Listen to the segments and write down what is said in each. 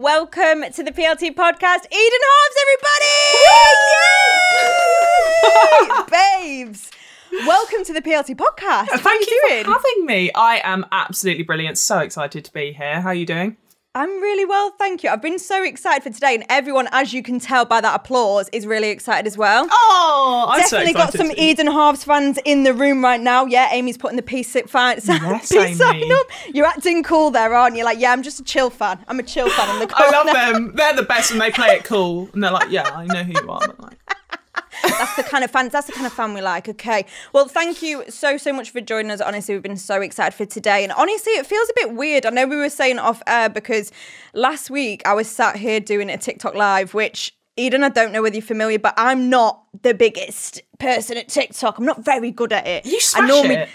Welcome to the PLT podcast, Eden Harvey, everybody! Yay! Babes, welcome to the PLT podcast. Thank you for having me. I am absolutely brilliant. So excited to be here. How are you doing? I'm really well, thank you. I've been so excited for today, and everyone, as you can tell by that applause, is really excited as well. Oh, I'm definitely so excited. Got some Eden Harves fans in the room right now. Yeah, Amy's putting the peace sign up. You're acting cool there, aren't you? Like, yeah, I'm just a chill fan. I'm a chill fan. I'm the cool. I love them. They're the best, and they play it cool. And they're like, yeah, I know who you are. But like, that's the kind of fan we like. Okay, well, thank you so much for joining us. Honestly, we've been so excited for today, and honestly it feels a bit weird. I know we were saying off air, because last week I was sat here doing a TikTok live, which, Eden, I don't know whether you're familiar, but I'm not the biggest person at TikTok. I'm not very good at it. You smash it.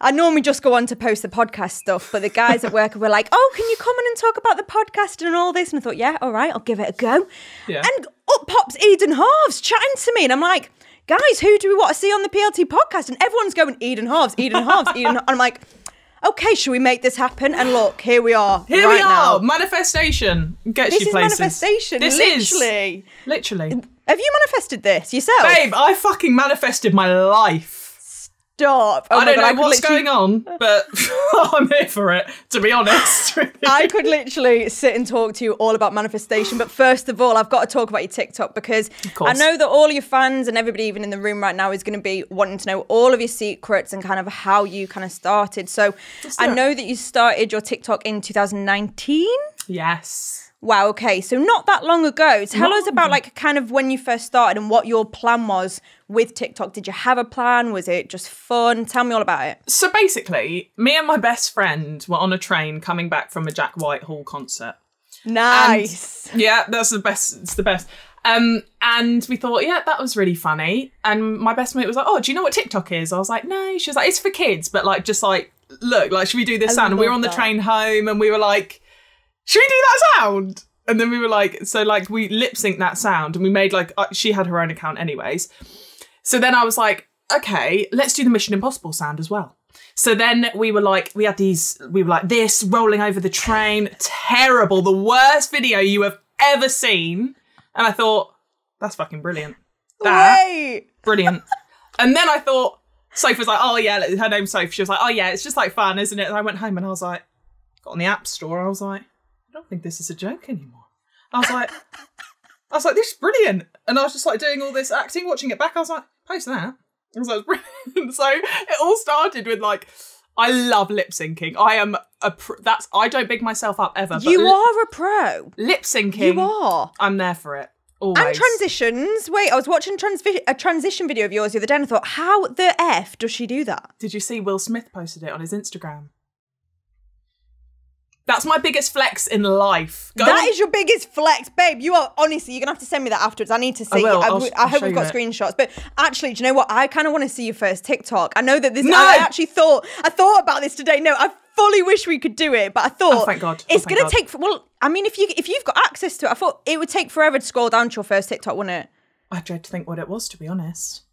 I normally just go on to post the podcast stuff, but the guys at work were like, oh, can you come in and talk about the podcast and all this? And I thought, yeah, all right, I'll give it a go. Yeah. And up pops Eden Harves chatting to me. And I'm like, guys, who do we want to see on the PLT podcast? And everyone's going, Eden Harves, Eden Harves, Eden Harves. And I'm like, okay, should we make this happen? And look, here we are. Here we are now. Manifestation gets you places. This is manifestation. Literally. Have you manifested this yourself? Babe, I fucking manifested my life. Stop. Oh, I don't know what's going on, but I'm here for it, to be honest. I could literally sit and talk to you all about manifestation, but first of all, I've got to talk about your TikTok, because I know that all your fans and everybody even in the room right now is going to be wanting to know all of your secrets and kind of how you kind of started. So I know that you started your TikTok in 2019? Yes. Wow, okay, so not that long ago. Tell us about like kind of when you first started and what your plan was with TikTok. Did you have a plan? Was it just fun? Tell me all about it. So basically, me and my best friend were on a train coming back from a Jack Whitehall concert. Nice. And, yeah, that's the best. It's the best. And we thought, yeah, that was really funny. And my best mate was like, oh, do you know what TikTok is? I was like, no. She was like, it's for kids, but like, just like, look, like, should we do this sound? And we were on the train home and we were like, should we do that sound? And then we were like, so like we lip synced that sound and we made like, she had her own account anyways. So then I was like, okay, let's do the Mission Impossible sound as well. So then we were like, we were like this, rolling over the train, terrible, the worst video you have ever seen. And I thought, that's fucking brilliant. Brilliant. And then I thought, Soph was like, oh yeah, her name's Soph. She was like, oh yeah, it's just like fun, isn't it? And I went home and I was like, got on the app store, I was like, I don't think this is a joke anymore. I was like, this is brilliant. And I was just like doing all this acting, watching it back. I was like, post that. I was like, brilliant. So it all started with like, I love lip syncing. I am a pro. I don't big myself up ever. You are a pro. Lip syncing. You are. I'm there for it. Always. And transitions. Wait, I was watching a transition video of yours the other day and I thought, how the F does she do that? Did you see Will Smith posted it on his Instagram? That's my biggest flex in life. That is your biggest flex, babe. You are, honestly, you're going to have to send me that afterwards. I need to see. I hope we've got screenshots. But actually, do you know what? I kind of want to see your first TikTok. I know that this, I thought about this today. No, I fully wish we could do it, but I thought, oh, thank God. It's going to take, well, I mean, if you've got access to it, I thought it would take forever to scroll down to your first TikTok, wouldn't it? I dread to think what it was, to be honest.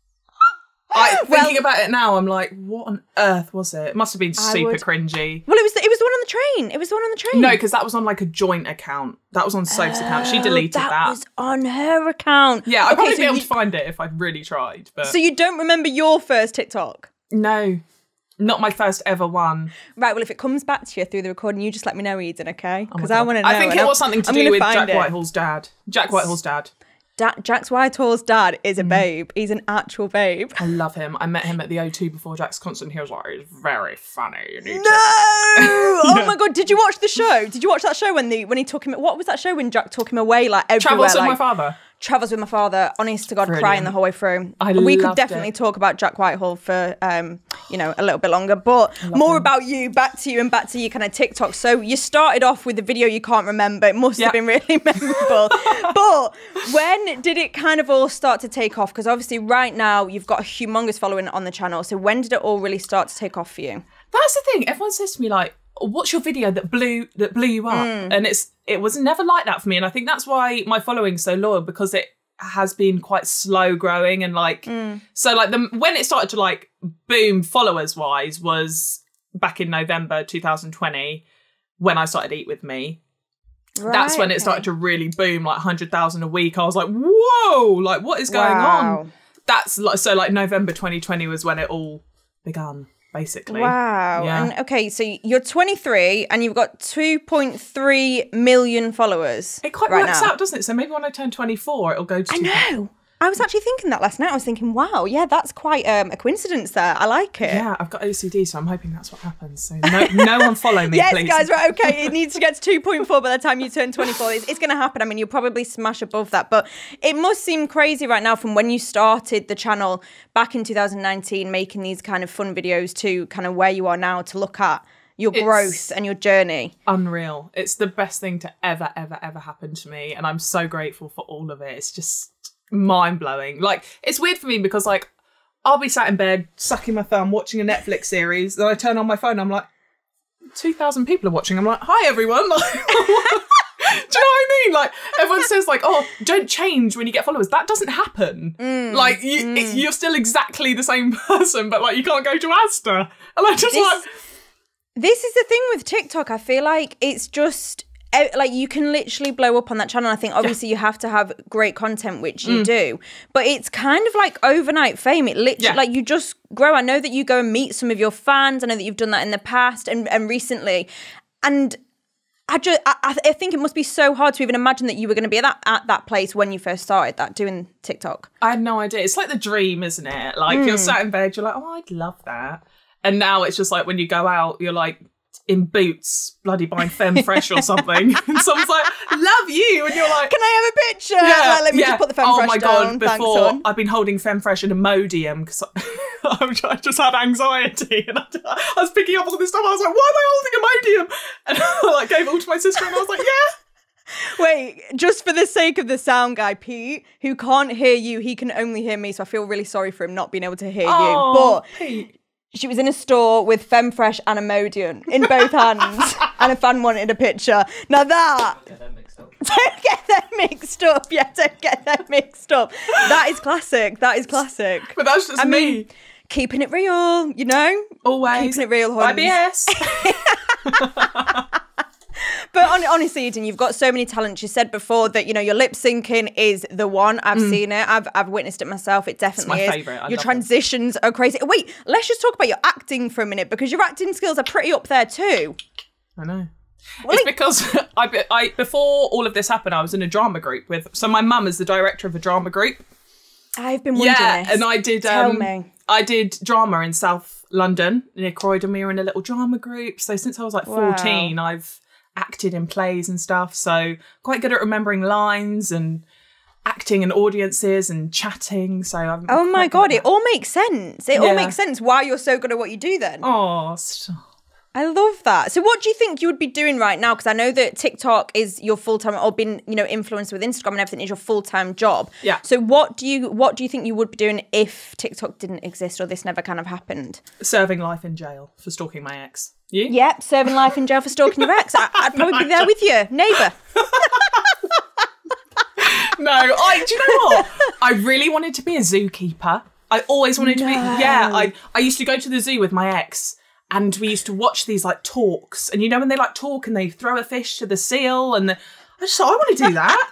Thinking about it now, I'm like, what on earth was it? It must have been super cringy. Well, it was the one on the train. It was the one on the train. No, because that was on like a joint account. That was on Soph's account. She deleted that. That was on her account. Yeah, I'd probably be able to find it if I'd really tried. But... So you don't remember your first TikTok? No, not my first ever one. Right, well, if it comes back to you through the recording, you just let me know, Eden, okay? Because I want to know. I think it was something to do with Jack Whitehall's dad. Jack Whitehall's dad. Jack Whitehall's dad is a babe. He's an actual babe. I love him. I met him at the O2 before Jack's concert. And he was like, "It's very funny." You need to... Oh my God! Did you watch the show? Did you watch that show when he took him? What was that show when Jack took him away? Like everywhere. Travels with My Father. Travels with My Father. Honest to God, brilliant. Crying the whole way through. We could definitely talk about Jack Whitehall for you know, a little bit longer, but more about you. Back to you, kind of TikTok. So you started off with the video you can't remember. It must have been really memorable. But when did it kind of all start to take off? Because obviously, right now you've got a humongous following on the channel. So when did it all really start to take off for you? That's the thing. Everyone says to me like, what's your video that blew you up? And it was never like that for me. And I think that's why my following's so loyal, because it has been quite slow growing. And like, so like when it started to like boom followers wise was back in November 2020 when I started Eat With Me. Right, that's when it started to really boom, like 100,000 a week. I was like, whoa, like what is going on? That's like, so like November 2020 was when it all began, basically. Wow. Yeah. And okay, so you're 23 and you've got 2.3 million followers. It quite works out, doesn't it? So maybe when I turn 24, it'll go to. I know. I was actually thinking that last night. I was thinking, wow, yeah, that's quite a coincidence there. I like it. Yeah, I've got OCD, so I'm hoping that's what happens. So no one follow me, yes, please. Yes, guys, right, okay. It needs to get to 2.4 by the time you turn 24. It's going to happen. I mean, you'll probably smash above that. But it must seem crazy right now from when you started the channel back in 2019, making these kind of fun videos to kind of where you are now, to look at your growth and your journey. Unreal. It's the best thing to ever, ever, ever happen to me. And I'm so grateful for all of it. It's just mind-blowing. Like, it's weird for me because like I'll be sat in bed sucking my thumb watching a Netflix series, then I turn on my phone, I'm like 2,000 people are watching. I'm like, hi everyone, like, do you know what I mean? Like everyone says like, oh, don't change when you get followers. That doesn't happen. Like you're still exactly the same person, but like you can't go to Asda. And I just this is the thing with TikTok. I feel like it's just like you can literally blow up on that channel. I think obviously you have to have great content, which you do, but it's kind of like overnight fame. It literally like you just grow. I know that you go and meet some of your fans. I know that you've done that in the past and recently, and I think it must be so hard to even imagine that you were going to be at that place when you first started that, doing TikTok. I had no idea. It's like the dream, isn't it? Like you're sat in bed, you're like, oh, I'd love that. And now it's just like when you go out, you're like in Boots, bloody buying Femme Fresh or something. And someone's like, love you. And you're like, can I have a picture? Yeah, like, let me just put the Femme Fresh down. Oh my God, before I've been holding Femme Fresh in Imodium because I just had anxiety. And I was picking up all this stuff. I was like, why am I holding Imodium? And I like, gave it all to my sister and I was like, yeah. Wait, just for the sake of the sound guy, Pete, who can't hear you, he can only hear me. So I feel really sorry for him not being able to hear you. But Pete. She was in a store with Femme Fresh and Imodium in both hands, and a fan wanted a picture. Now that... Don't get them mixed up. Don't get them mixed up. Yeah, don't get them mixed up. That is classic. That is classic. But that's just me. Keeping it real, you know? Always. Keeping it real, hon. IBS. But honestly, Eden, you've got so many talents. You said before that, you know, your lip syncing is the one. I've seen it. I've witnessed it myself. It definitely is. It's my favourite. Your transitions are crazy. Wait, let's just talk about your acting for a minute, because your acting skills are pretty up there too. I know. Well, it's because I before all of this happened, I was in a drama group with... So my mum is the director of a drama group. I've been wondering this. And I did... Tell me. I did drama in South London, near Croydon. We were in a little drama group. So since I was like 14, I've acted in plays and stuff, so quite good at remembering lines and acting in audiences and chatting. So I'm oh my god, it all makes sense. It all makes sense why you're so good at what you do then. Oh, stop. I love that. So what do you think you would be doing right now? Because I know that TikTok is your full-time, or being, you know, influencer with Instagram and everything is your full-time job. Yeah. So what do you think you would be doing if TikTok didn't exist or this never kind of happened? Serving life in jail for stalking my ex. You? Yep, serving life in jail for stalking your ex. I'd probably be there with you, neighbour. Do you know what? I really wanted to be a zookeeper. I always wanted to be. Yeah, I used to go to the zoo with my ex. And we used to watch these like talks, and you know when they like talk and they throw a fish to the seal, and I just thought, I want to do that.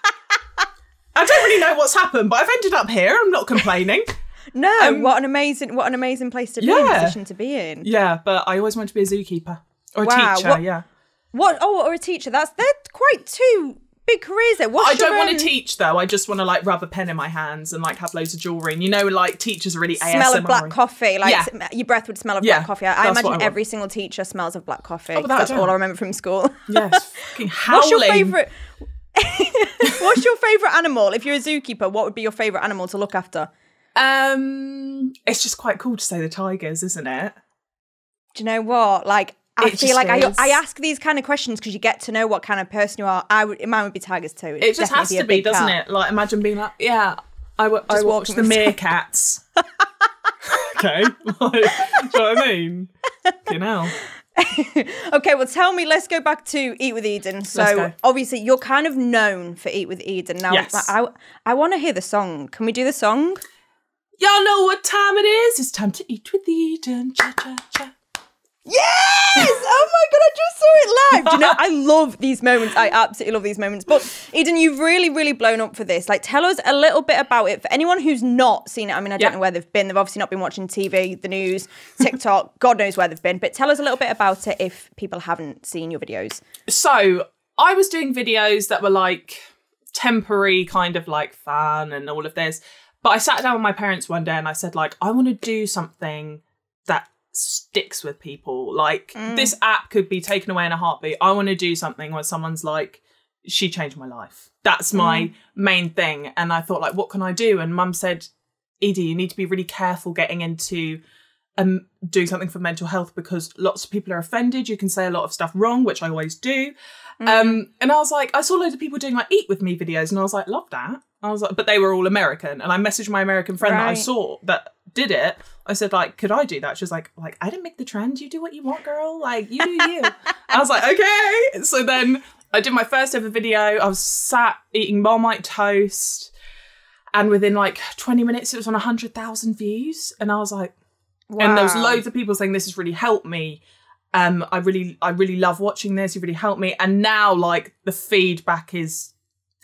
I don't really know what's happened, but I've ended up here. I'm not complaining. No, what an amazing place to be, in position to be in. Yeah, but I always wanted to be a zookeeper or a teacher. Or a teacher? They're quite two big careers there. I don't want to teach though. I just want to like rub a pen in my hands and like have loads of jewellery. And you know, like teachers are really ASMR. Smell of black coffee. Like your breath would smell of black coffee. I imagine every single teacher smells of black coffee. Oh, that's all I remember from school. Yes, fucking howling. What's your favourite animal? If you're a zookeeper, what would be your favourite animal to look after? It's just quite cool to say the tigers, isn't it? Do you know what? Like, I feel like I ask these kind of questions because you get to know what kind of person you are. Mine would be tigers too. It just has to be, doesn't it? Like, imagine being like, yeah, I watch the meerkats. Okay, like, do you know what I mean? You know. Okay, well, tell me, let's go back to Eat With Eden. So obviously you're kind of known for Eat With Eden now. Yes. I want to hear the song. Can we do the song? Y'all know what time it is. It's time to eat with Eden. Cha cha cha. Yes! Oh my God, I just saw it live. Do you know, I love these moments. I absolutely love these moments. But Eden, you've really, really blown up for this. Like, tell us a little bit about it. For anyone who's not seen it, I mean, I don't know where they've been. They've obviously not been watching TV, the news, TikTok, God knows where they've been. But tell us a little bit about it if people haven't seen your videos. So I was doing videos that were like temporary, kind of like fun and all of this. But I sat down with my parents one day and I said, like, I want to do something that sticks with people. Like, this app could be taken away in a heartbeat. I want to do something where someone's like, she changed my life. That's my main thing. And I thought, like, what can I do? And Mum said, Edie, you need to be really careful getting into doing something for mental health because lots of people are offended. You can say a lot of stuff wrong, which I always do. And I was like, I saw loads of people doing like Eat With Me videos and I was like, love that. I was like, but they were all American. And I messaged my American friend that I saw that did it. I said, like, could I do that? She was like, I didn't make the trend. You do what you want, girl. Like, you do you. I was like, okay. So then I did my first ever video. I was sat eating Marmite toast. And within like 20 minutes, it was on 100,000 views. And I was like, wow. And there was loads of people saying, this has really helped me. I really love watching this. You really helped me. And now, like, the feedback is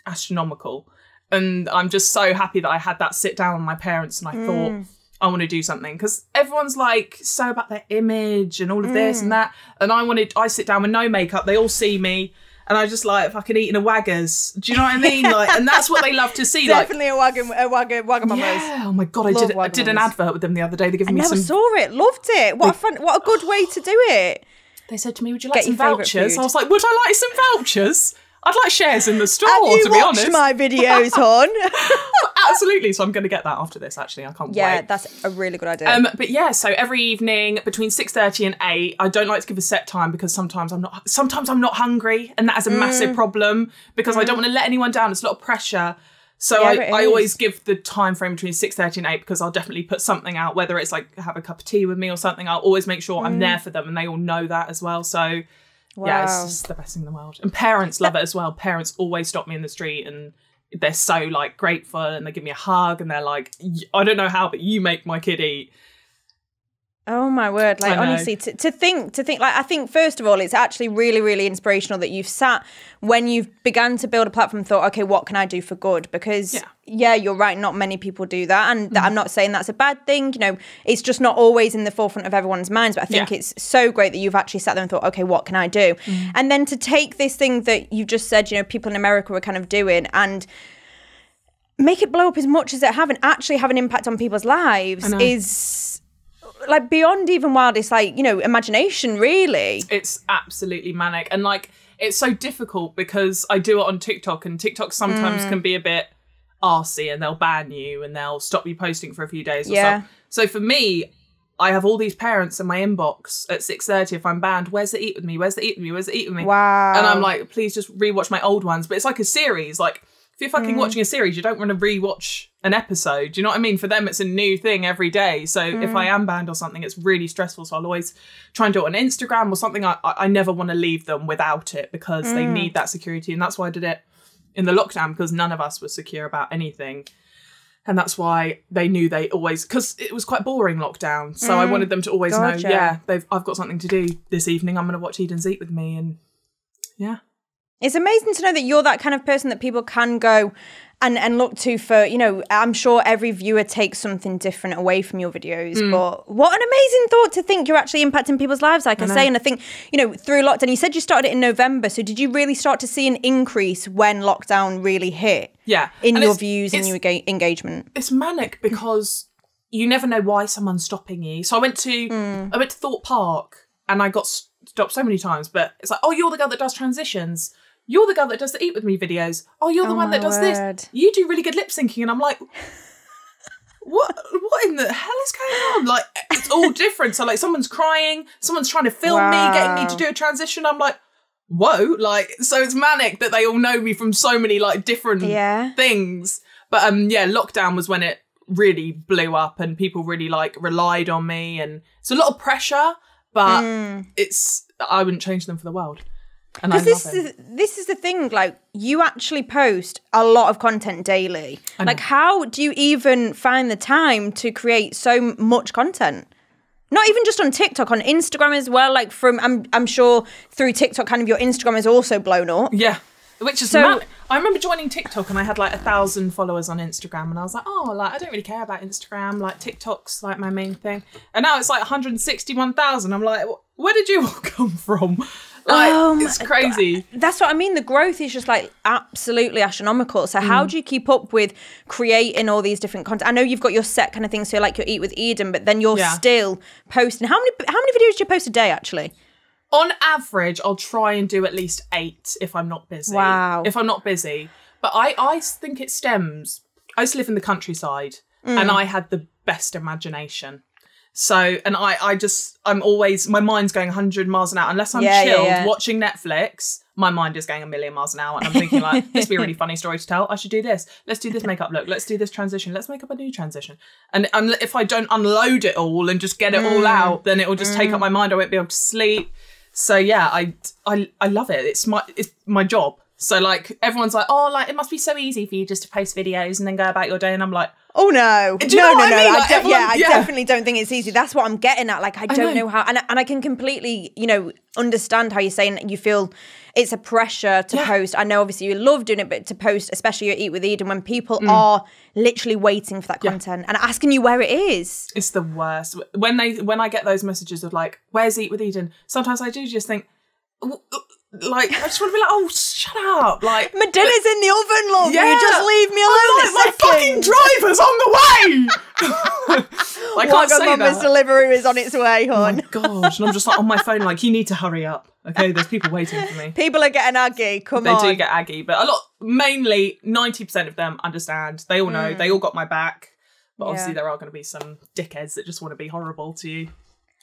astronomical. And I'm just so happy that I had that sit down with my parents and I thought, I want to do something. Because everyone's like so about their image and all of this and that. And I sit down with no makeup. They all see me. And I just like fucking eating a Waggers. Do you know what I mean? Like, and that's what they love to see. Definitely like, a Wagamama's. Yeah. Oh my God, I did an advert with them the other day. They gave me some. I saw it. Loved it. What a good way to do it. They said to me, "Would you like some vouchers?" I was like, "Would I like some vouchers? I'd like shares in the store." To be honest, my videos on. Absolutely. So I'm going to get that after this. Actually, I can't wait. Yeah, that's a really good idea. But yeah, so every evening between 6:30 and 8, I don't like to give a set time because sometimes I'm not hungry, and that is a massive problem because I don't want to let anyone down. It's a lot of pressure. So I always give the time frame between 6:30 and 8 because I'll definitely put something out, whether it's like have a cup of tea with me or something. I'll always make sure I'm there for them, and they all know that as well. So. Wow. Yeah, it's just the best thing in the world. And parents love it as well. Parents always stop me in the street and they're so like grateful and they give me a hug and they're like, I don't know how, but you make my kid eat. Oh my word. Like, honestly, to think, like, I think first of all, it's actually really, really inspirational that you've sat when you've began to build a platform and thought, okay, what can I do for good? Because yeah, you're right. Not many people do that. And I'm not saying that's a bad thing. You know, it's just not always in the forefront of everyone's minds. But I think it's so great that you've actually sat there and thought, okay, what can I do? And then to take this thing that you just said, you know, people in America were kind of doing and make it blow up as much as it have and actually have an impact on people's lives is... like beyond even wildest, like, you know, imagination, really. It's absolutely manic. And like, it's so difficult because I do it on TikTok and TikTok sometimes can be a bit arsey and they'll ban you and they'll stop you posting for a few days or stuff. So for me, I have all these parents in my inbox at 6:30 if I'm banned. Where's the Eat With Me? Where's the Eat With Me? Where's the Eat With Me? Wow. And I'm like, please just rewatch my old ones. But it's like a series. Like, if you're fucking watching a series, you don't want to rewatch an episode. Do you know what I mean? For them, it's a new thing every day. So if I am banned or something, it's really stressful. So I'll always try and do it on Instagram or something. I never want to leave them without it because they need that security. And that's why I did it in the lockdown because none of us were secure about anything. And that's why they knew they always... because it was quite boring lockdown. So I wanted them to always know, yeah, I've got something to do this evening. I'm going to watch Eden's Eat With Me. And yeah. It's amazing to know that you're that kind of person that people can go... And look to for, you know, I'm sure every viewer takes something different away from your videos. But what an amazing thought to think you're actually impacting people's lives, like I say. And I think, you know, through lockdown, you said you started it in November. So did you really start to see an increase when lockdown really hit? Yeah. In your views and your engagement? It's manic because you never know why someone's stopping you. So I went to Thorpe Park and I got stopped so many times. But it's like, oh, you're the girl that does transitions. You're the girl that does the Eat With Me videos. Oh, you're the one that does this. You do really good lip syncing. And I'm like, what in the hell is going on? Like, it's all different. So, like, someone's crying. Someone's trying to film me, getting me to do a transition. I'm like, whoa. Like, so it's manic that they all know me from so many, like, different things. But, yeah, lockdown was when it really blew up and people really, like, relied on me. And it's a lot of pressure, but I wouldn't change them for the world. Because this is the thing, like, you actually post a lot of content daily. Like, how do you even find the time to create so much content? Not even just on TikTok, on Instagram as well. Like from, I'm sure through TikTok, kind of your Instagram is also blown up. Yeah. Which is so, I remember joining TikTok and I had like 1,000 followers on Instagram and I was like, oh, like I don't really care about Instagram. Like TikTok's like my main thing. And now it's like 161,000. I'm like, where did you all come from? Like, it's crazy. That's what I mean. The growth is just like absolutely astronomical. So how do you keep up with creating all these different content? I know you've got your set kind of things, so like your Eat With Eden, but then you're still posting. How many videos do you post a day actually? On average, I'll try and do at least 8 if I'm not busy. Wow. If I'm not busy. But I think it stems. I used to live in the countryside and I had the best imagination. So, and I'm always, my mind's going 100 miles an hour. Unless I'm chilled watching Netflix, my mind is going a million miles an hour. And I'm thinking like, this would be a really funny story to tell. I should do this. Let's do this makeup look. Let's do this transition. Let's make up a new transition. And if I don't unload it all and just get it all out, then it will just take up my mind. I won't be able to sleep. So yeah, I love it. It's my job. So like everyone's like, oh, like it must be so easy for you just to post videos and then go about your day. And I'm like, oh no, no, like, I definitely don't think it's easy. That's what I'm getting at. Like I don't know how, and I can completely, you know, understand how you're saying you feel it's a pressure to post. I know obviously you love doing it, but to post, especially your Eat With Eden, when people are literally waiting for that content and asking you where it is. It's the worst. When I get those messages of like, where's Eat With Eden? Sometimes I do just think, like, I just want to be like, oh, shut up. Like, my dinner's in the oven, love. Yeah. You just leave me alone. Like, my fucking driver's on the way. I can't say that. Wagamama's delivery is on its way, hon. Oh my gosh. And I'm just like on my phone, like, you need to hurry up. Okay, there's people waiting for me. People are getting aggy. Come on. They do get aggy, but mainly 90% of them understand. They all know. They all got my back. But obviously, there are going to be some dickheads that just want to be horrible to you.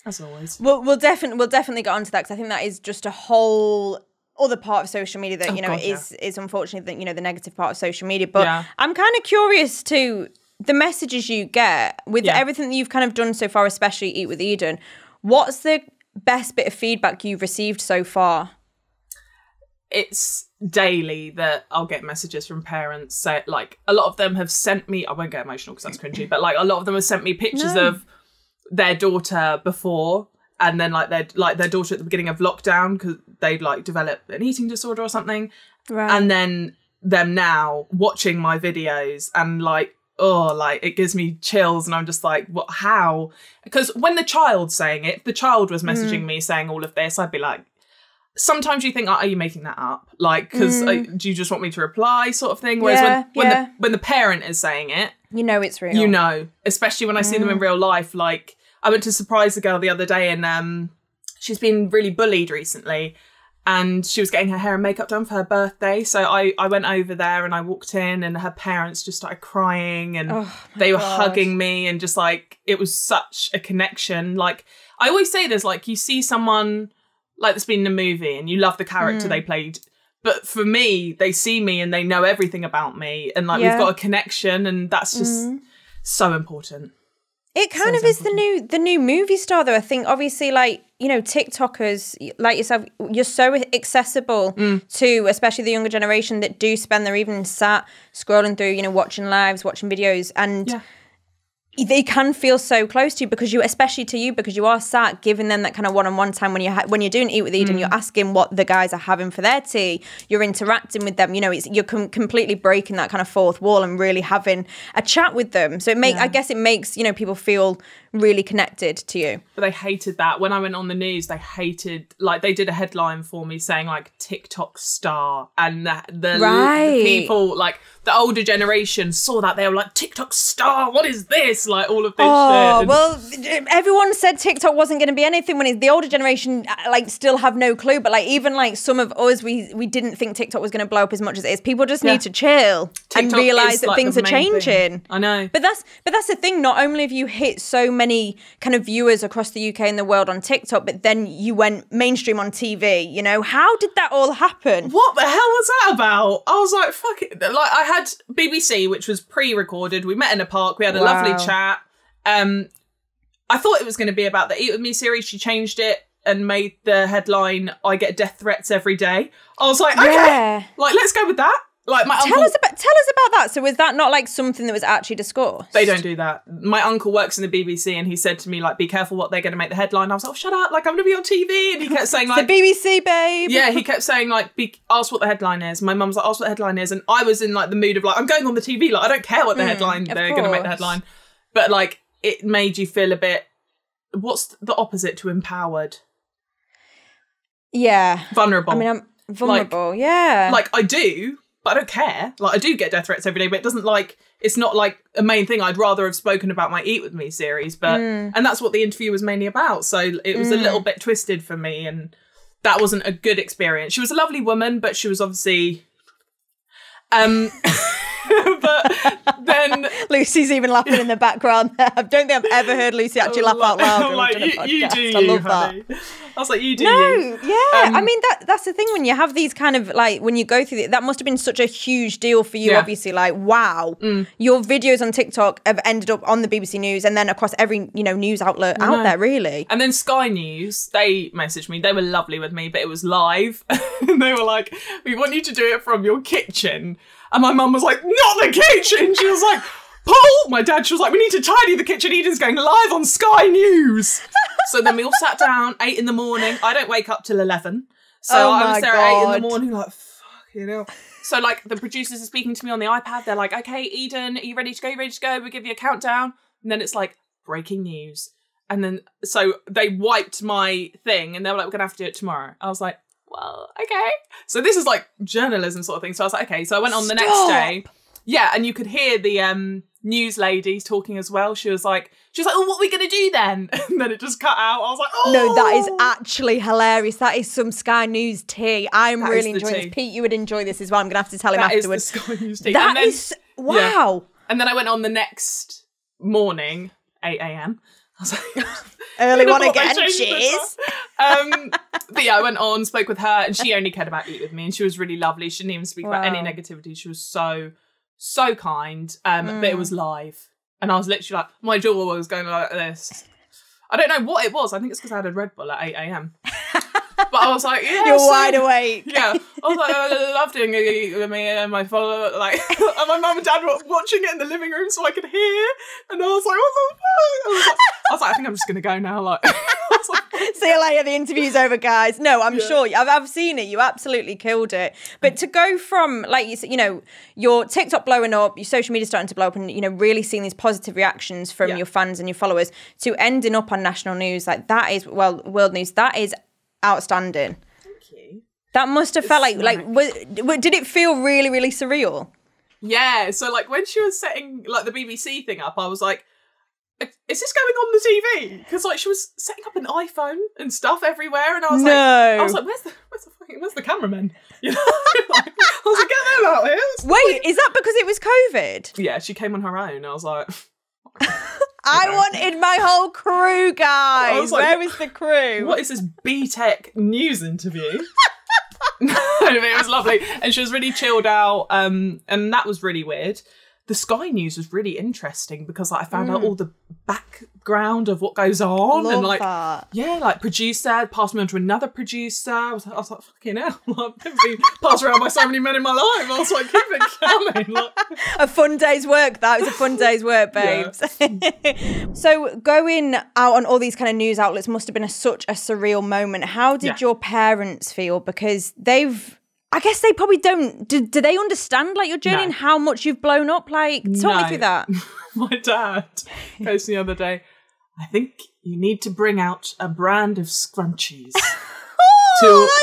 As always. We'll definitely get onto that because I think that is just a whole other part of social media that, is unfortunately that, the negative part of social media. But I'm kind of curious to the messages you get with everything that you've kind of done so far, especially Eat With Eden. What's the best bit of feedback you've received so far? It's daily that I'll get messages from parents. So like a lot of them have sent me, I won't get emotional because that's cringy, but like a lot of them have sent me pictures of their daughter before and then like their daughter at the beginning of lockdown because they'd like developed an eating disorder or something, right? And then them now watching my videos and like, oh, like it gives me chills and I'm just like, what, how? Because when the child's saying it, if the child was messaging me saying all of this, I'd be like, sometimes you think, oh, are you making that up? Like, because do you just want me to reply sort of thing? Whereas when the parent is saying it, you know it's real. You know, especially when I see them in real life. Like, I went to surprise a girl the other day and she's been really bullied recently and she was getting her hair and makeup done for her birthday. So I went over there and I walked in and her parents just started crying and they were hugging me and just like, it was such a connection. Like, I always say this, like you see someone... like that's been in a movie and you love the character they played. But for me, they see me and they know everything about me. And like we've got a connection and that's just so important. It kind of is the new movie star though. I think obviously like, you know, TikTokers like yourself, you're so accessible to especially the younger generation that do spend their evening sat scrolling through, you know, watching lives, watching videos and... yeah. They can feel so close to you because you, especially to you, because you are sat giving them that kind of one-on-one time when you're doing Eat With Eden, you're asking what the guys are having for their tea. You're interacting with them. You know, it's, you're completely breaking that kind of fourth wall and really having a chat with them. So I guess it makes you know people feel really connected to you. But they hated that when I went on the news. They hated, like they did a headline for me saying like TikTok star and the people like. The older generation saw that. They were like, TikTok star, what is this? Like all of this shit. Well, everyone said TikTok wasn't going to be anything when the older generation like still have no clue. But like even like some of us, we didn't think TikTok was going to blow up as much as it is. People just need to chill and realise that like things are changing. I know. But that's the thing. Not only have you hit so many kind of viewers across the UK and the world on TikTok, but then you went mainstream on TV, you know? How did that all happen? What the hell was that about? I was like, fuck it. Like I had BBC, which was pre-recorded. We met in a park. We had a lovely chat. I thought it was going to be about the Eat With Me series. She changed it and made the headline, I get death threats every day. I was like, okay, like let's go with that. Like my tell us about that. So was that not like something that was actually discussed? They don't do that. My uncle works in the BBC, and he said to me, like, be careful what they're going to make the headline. I was like, oh, shut up, like, I'm going to be on TV. And he kept saying, like, the BBC, babe. Yeah, he kept saying, like, ask what the headline is. My mum's like, ask what the headline is. And I was in, like, the mood of, like, I'm going on the TV. Like, I don't care what the headline, they're going to make the headline. But, like, it made you feel a bit, what's the opposite to empowered? Yeah. Vulnerable. I mean, I'm vulnerable, like, yeah. Like, I do. I don't care. Like, I do get death threats every day, but it doesn't, like, it's not like a main thing. I'd rather have spoken about my Eat With Me series, but and that's what the interview was mainly about. So it was a little bit twisted for me, and that wasn't a good experience. She was a lovely woman, but she was obviously but then Lucy's even laughing in the background there. I don't think I've ever heard Lucy actually laugh out loud. Like, you do you, I love honey. That. I was like, you do you. Yeah. I mean, that's the thing when you have these kind of, like, when you go through that must have been such a huge deal for you, obviously. Like, wow. Your videos on TikTok have ended up on the BBC News and then across every, you know, news outlet out there, really. And then Sky News, they messaged me. They were lovely with me, but it was live. And they were like, we want you to do it from your kitchen. And my mum was like, not the kitchen. She was like, Paul, my dad, she was like, we need to tidy the kitchen. Eden's going live on Sky News. So then we all sat down, 8 in the morning. I don't wake up till 11. So I was there at 8 in the morning, like, fucking hell. So, like, the producers are speaking to me on the iPad. They're like, okay, Eden, are you ready to go? You're ready to go? We'll give you a countdown. And then it's like, breaking news. And then, so they wiped my thing and they were like, we're going to have to do it tomorrow. I was like, well, okay. So this is like journalism sort of thing. So I was like, okay. So I went on the next day. Yeah, and you could hear the news ladies talking as well. She was like, oh, what are we going to do then? And then it just cut out. I was like, oh. No, that is actually hilarious. That is some Sky News tea. I'm really enjoying this. Pete, you would enjoy this as well. I'm going to have to tell him afterwards. That is the Sky News tea. That is, wow. Yeah. And then I went on the next morning, 8 a.m., I was like, early one again, cheers. But yeah, I went on, spoke with her, and she only cared about Eat With Me, and she was really lovely. She didn't even speak about any negativity. She was so kind. But it was live. And I was literally like, my jaw was going like this. I don't know what it was. I think it's because I had a Red Bull at 8 a.m. But I was like, yeah. You're wide awake. Yeah. I was like, I love doing Eat With Me and my follower. Like, and my mum and dad were watching it in the living room so I could hear. And I was like, what the fuck? I was like, I think I'm just going to go now. Like, like, see you later. The interview's over, guys. No, I'm sure. I've seen it. You absolutely killed it. But to go from, like, you know, your TikTok blowing up, your social media starting to blow up, and, you know, really seeing these positive reactions from your fans and your followers to ending up on national news, like, that is, well, world news, that is outstanding. Thank you. That must have felt like did it feel really, really surreal? Yeah. So, like, when she was setting, like, the BBC thing up, I was like, is this going on the TV? Because, like, she was setting up an iPhone and stuff everywhere, and I was like, where's the cameraman? You know, like, I was like, get them out here. Wait, is that because it was COVID? Yeah, she came on her own. I was like, I wanted my whole crew, guys. Like, where is the crew? What is this BTEC news interview? It was lovely. And she was really chilled out. And that was really weird. The Sky News was really interesting because, like, I found out all the background of what goes on. Love and, like, that. Yeah, like, producer passed me on to another producer. I was like, fucking hell. I've never been passed around by so many men in my life. I was like, keep it coming. Like, a fun day's work, that. It was a fun day's work, babes. Yeah. So going out on all these kind of news outlets must have been such a surreal moment. How did your parents feel? Because they've... I guess they probably don't. Do they understand, like, your journey and how much you've blown up? Like, talk me through that. My dad posted the other day, I think you need to bring out a brand of scrunchies. That's so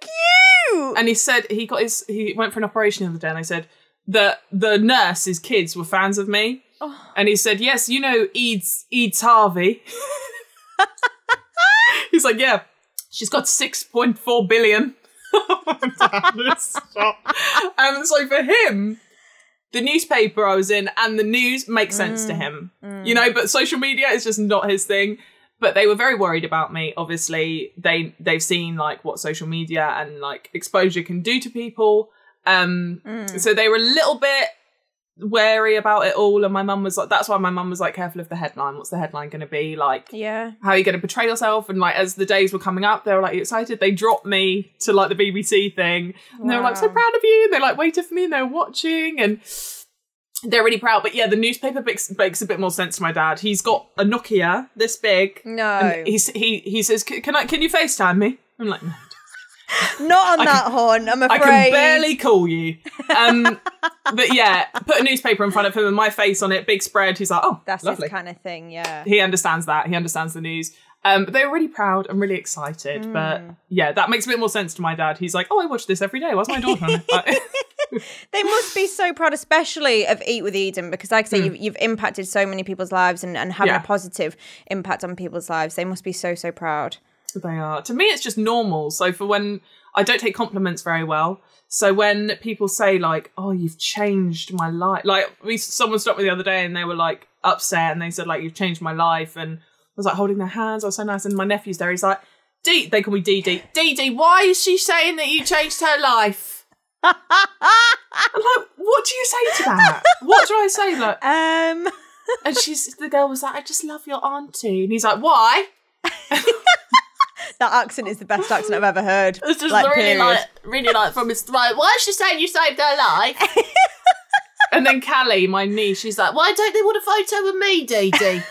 cute. And he said he went for an operation the other day, and I said that the nurse's kids were fans of me. Oh. And he said, yes, you know, Eden's Harvey. He's like, yeah, she's got 6.4 billion. So for him, the newspaper I was in and the news makes sense to him, you know, but social media is just not his thing. But they were very worried about me. Obviously, they've seen, like, what social media and, like, exposure can do to people. So they were a little bit wary about it all, and my mum was like, that's why my mum was like, careful of the headline. What's the headline going to be? Like, yeah, how are you going to portray yourself? And like, as the days were coming up, they were like, you excited? They dropped me to like the BBC thing, and wow. They were like, so proud of you. And they like waited for me, and they're watching, and they're really proud. But yeah, the newspaper makes a bit more sense to my dad. He's got a Nokia this big. No, and he says, can you FaceTime me? I'm like, no. Not on that horn, I'm afraid. I can barely call you. But yeah, put a newspaper in front of him and my face on it, big spread. He's like, oh, that's lovely. His kind of thing, yeah. He understands that. He understands the news. But they were really proud and really excited. Mm. But yeah, that makes a bit more sense to my dad. He's like, oh, I watch this every day. Why's my daughter on it? They must be so proud, especially of Eat With Eden, because like I say, you've impacted so many people's lives and having a positive impact on people's lives. They must be so, so proud. They are. To me, it's just normal. So for when I don't take compliments very well. So when people say like, oh, you've changed my life. Like someone stopped me the other day and they were like upset and they said like, you've changed my life. And I was like holding their hands. I was so nice. And my nephew's there. He's like, Dee, they call me Dee Dee. Dee Dee, why is she saying that you changed her life? I'm like, what do you say to that? What do I say? Like, and the girl was like, I just love your auntie. And he's like, why? That accent is the best accent I've ever heard. It's just like, really from his throat. Why is she saying you saved her life? And then Callie, my niece, she's like, why don't they want a photo of me, Dee Dee?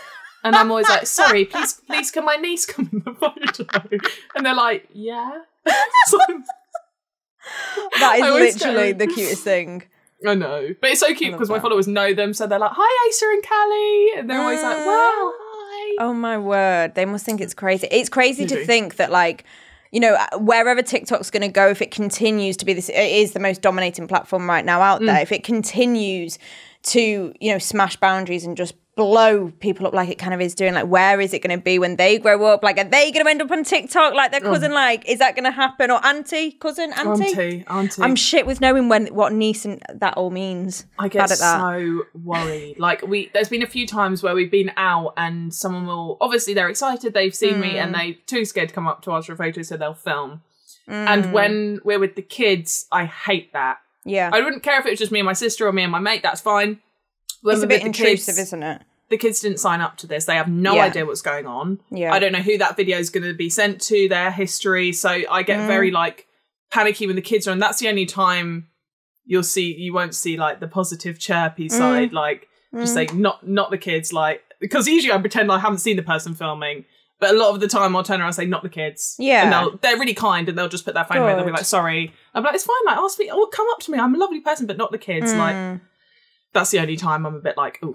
And I'm always like, sorry, please, can my niece come in the photo? And they're like, yeah. So, that is literally the cutest thing. I know. But it's so cute because my followers know them. So they're like, hi, Asa and Callie. And they're always like, wow. Oh my word, they must think it's crazy. It's crazy to think that, like, you know, wherever TikTok's going to go, if it continues to be this, it is the most dominating platform right now out there. If it continues to, you know, smash boundaries and just blow people up like it kind of is doing, like, where is it going to be when they grow up? Like, are they going to end up on TikTok like their cousin? Like, is that going to happen? Or auntie? I'm shit with knowing what niece and that all means. I get so worried. Like, there's been a few times where we've been out and someone will, obviously they're excited, they've seen me and they're too scared to come up to ask for a photo, so they'll film. And when we're with the kids, I hate that. Yeah. I wouldn't care if it was just me and my sister or me and my mate, that's fine. When it's a bit intrusive, isn't it? The kids didn't sign up to this. They have no idea what's going on. Yeah. I don't know who that video is going to be sent to, their history. So I get very, like, panicky when the kids are on. That's the only time you won't see, like, the positive chirpy side. Like, just like, not the kids, like, because usually I pretend I haven't seen the person filming. But a lot of the time I'll turn around and say, not the kids. Yeah. And they're really kind and they'll just put their phone away. They'll be like, sorry. I'm like, it's fine. Like, ask me. Oh, come up to me. I'm a lovely person, but not the kids. Like, that's the only time I'm a bit like, ooh.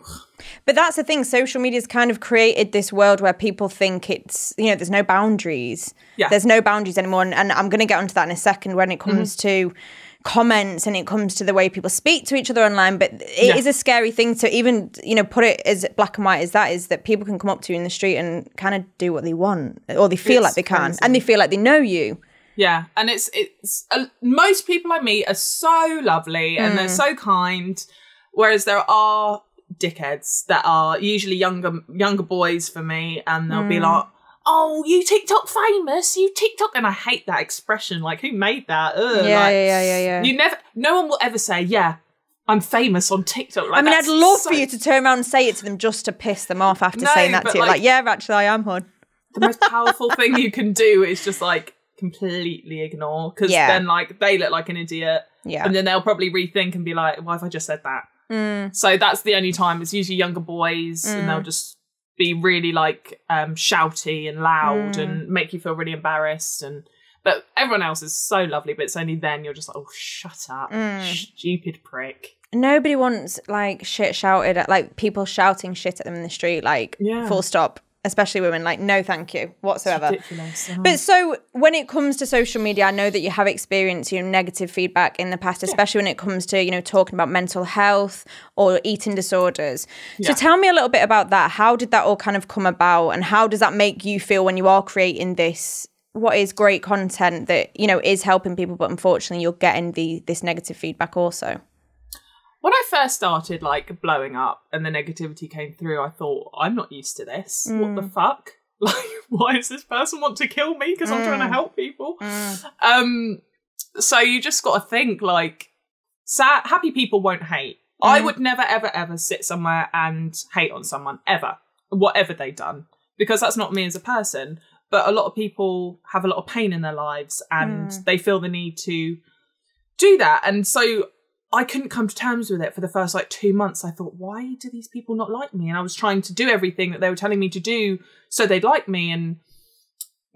But that's the thing. Social media's kind of created this world where people think it's, you know, there's no boundaries. Yeah. There's no boundaries anymore. And I'm going to get onto that in a second when it comes to comments and it comes to the way people speak to each other online. But it is a scary thing to even, you know, put it as black and white as that is, that people can come up to you in the street and kind of do what they want, or they feel like they can, and they feel like they know you. Yeah, and it's most people I meet are so lovely and they're so kind. Whereas there are dickheads that are usually younger boys for me, and they'll be like, oh, you TikTok famous, you TikTok. And I hate that expression. Like, who made that? Ugh, yeah, like, yeah. No one will ever say, yeah, I'm famous on TikTok. Like, I mean, I'd love for you to turn around and say it to them just to piss them off after saying that to you. Like, yeah, actually, I am, hon. The most powerful thing you can do is just, like, completely ignore. Because then, like, they look like an idiot. Yeah. And then they'll probably rethink and be like, why have I just said that? So that's the only time. It's usually younger boys and they'll just be really like shouty and loud and make you feel really embarrassed. But everyone else is so lovely, but it's only then you're just like, oh, shut up, stupid prick. Nobody wants like shit shouted at, like people shouting shit at them in the street, like full stop. Especially women, like, no thank you whatsoever. It's ridiculous. Oh. But so when it comes to social media, I know that you have experienced, you know, negative feedback in the past, especially when it comes to, you know, talking about mental health or eating disorders. Yeah. So tell me a little bit about that. How did that all kind of come about, and how does that make you feel when you are creating this, what is great content that, you know, is helping people, but unfortunately you're getting this negative feedback also? When I first started, like, blowing up and the negativity came through, I thought, I'm not used to this. What the fuck? Like, why does this person want to kill me? Because I'm trying to help people. So you just got to think, like, happy people won't hate. I would never, ever, ever sit somewhere and hate on someone, ever, whatever they've done, because that's not me as a person. But a lot of people have a lot of pain in their lives and they feel the need to do that. And so I couldn't come to terms with it for the first like 2 months. I thought, why do these people not like me? And I was trying to do everything that they were telling me to do so they'd like me. And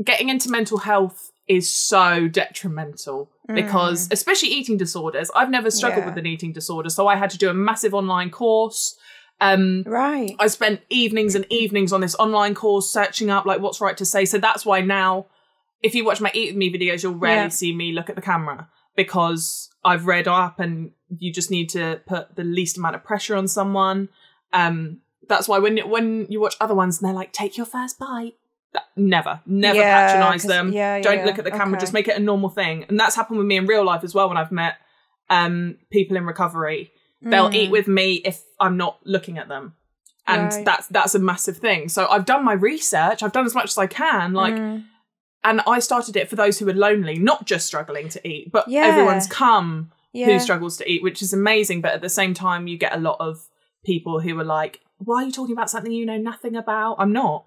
getting into mental health is so detrimental because especially eating disorders, I've never struggled with an eating disorder. So I had to do a massive online course. I spent evenings and evenings on this online course searching up like what's right to say. So that's why now if you watch my Eat With Me videos, you'll rarely see me look at the camera because I've read up and you just need to put the least amount of pressure on someone. That's why when you watch other ones and they're like, take your first bite. Never patronize them. Don't look at the camera. Just make it a normal thing. And that's happened with me in real life as well when I've met people in recovery. They'll eat with me if I'm not looking at them. And that's a massive thing. So I've done my research. I've done as much as I can. And I started it for those who are lonely, not just struggling to eat, but everyone's come who struggles to eat, which is amazing. But at the same time, you get a lot of people who are like, why are you talking about something you know nothing about? I'm not.